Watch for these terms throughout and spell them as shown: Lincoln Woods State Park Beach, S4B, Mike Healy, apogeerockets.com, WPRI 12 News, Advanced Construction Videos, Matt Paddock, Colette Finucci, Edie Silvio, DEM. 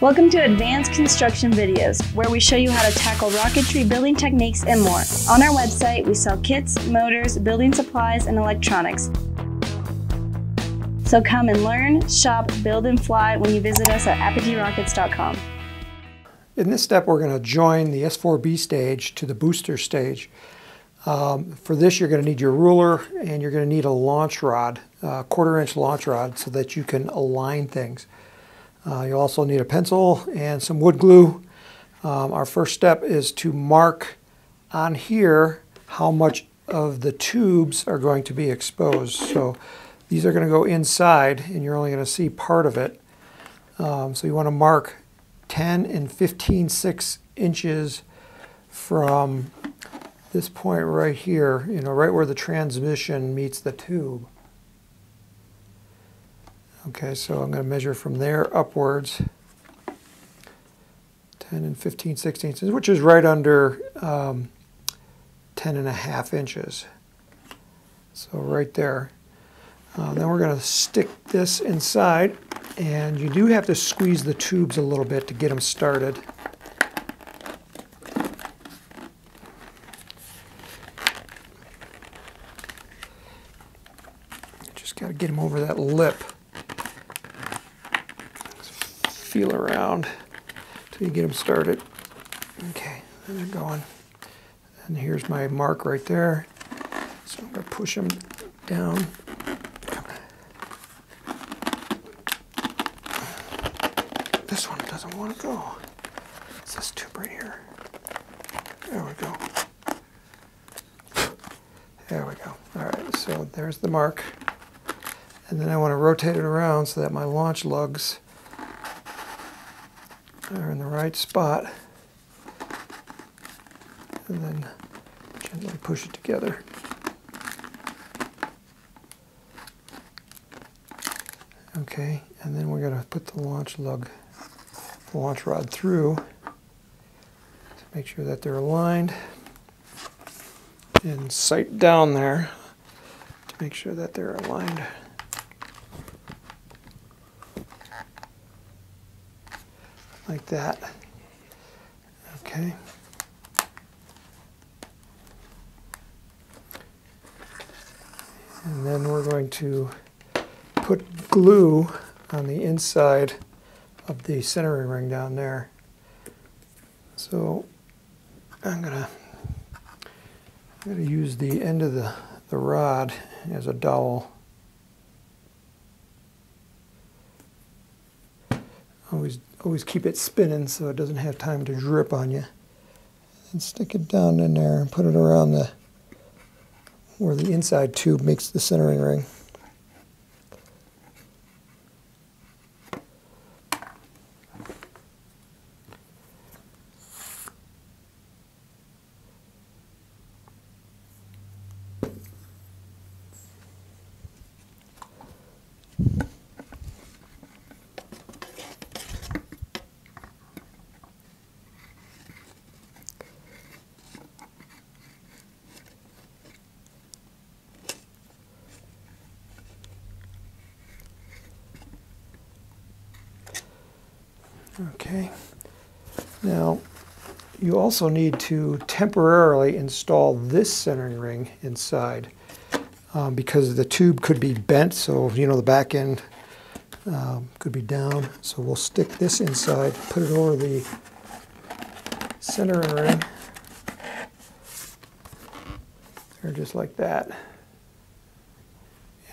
Welcome to Advanced Construction Videos, where we show you how to tackle rocketry, building techniques, and more. On our website, we sell kits, motors, building supplies, and electronics. So come and learn, shop, build, and fly when you visit us at apogeerockets.com. In this step, we're going to join the S4B stage to the booster stage. For this, you're going to need your ruler, and you're going to need a launch rod, a quarter-inch launch rod, so that you can align things. You'll also need a pencil and some wood glue. Our first step is to mark on here how much of the tubes are going to be exposed. So these are going to go inside, and you're only going to see part of it. So you want to mark 10 and 15/6 inches from this point right here, right where the transmission meets the tube. Okay, so I'm going to measure from there upwards, 10 and 15/16, which is right under 10.5 inches. So right there. Then we're going to stick this inside, and you do have to squeeze the tubes a little bit to get them started. Just got to get them over that lip. Feel around till you get them started. Okay, and they're going. And here's my mark right there. So I'm going to push them down. This one doesn't want to go. It's this tube right here. There we go. There we go. All right, so there's the mark. And then I want to rotate it around so that my launch lugs are in the right spot, and then gently push it together. Okay, and then we're going to put the launch rod through to make sure that they're aligned, and sight down there to make sure that they're aligned. Like that. Okay. And then we're going to put glue on the inside of the centering ring down there. So I'm gonna use the end of the rod as a dowel. Always keep it spinning so it doesn't have time to drip on you. And stick it down in there and put it around where the inside tube makes the centering ring. Okay, now you also need to temporarily install this centering ring inside because the tube could be bent, so the back end could be down. So we'll stick this inside, put it over the centering ring, or just like that.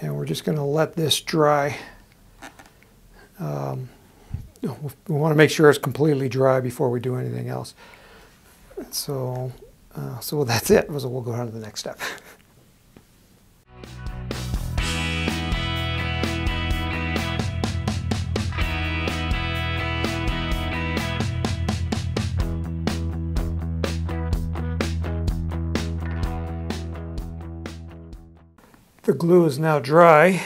And we're just going to let this dry. We want to make sure it's completely dry before we do anything else. So, that's it. So we'll go on to the next step. The glue is now dry,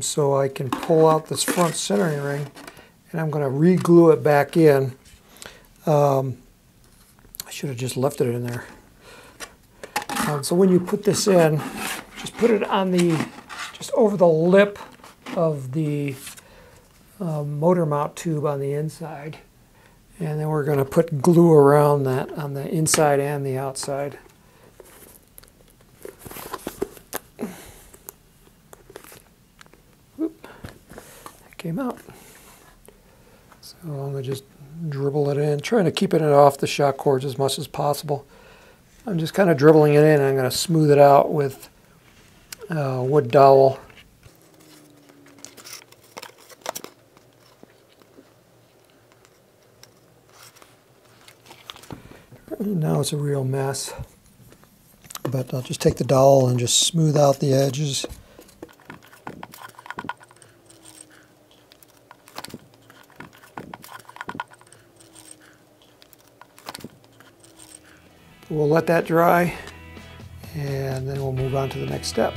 so I can pull out this front centering ring. And I'm going to re-glue it back in. I should have just left it in there. So when you put this in, just put it on just over the lip of the motor mount tube on the inside, and then we're going to put glue around that on the inside and the outside. Oop, that came out. So I'm going to just dribble it in, trying to keep it off the shock cords as much as possible. I'm just kind of dribbling it in. I'm going to smooth it out with a wood dowel. Now it's a real mess, but I'll just take the dowel and just smooth out the edges. We'll let that dry, and then we'll move on to the next step.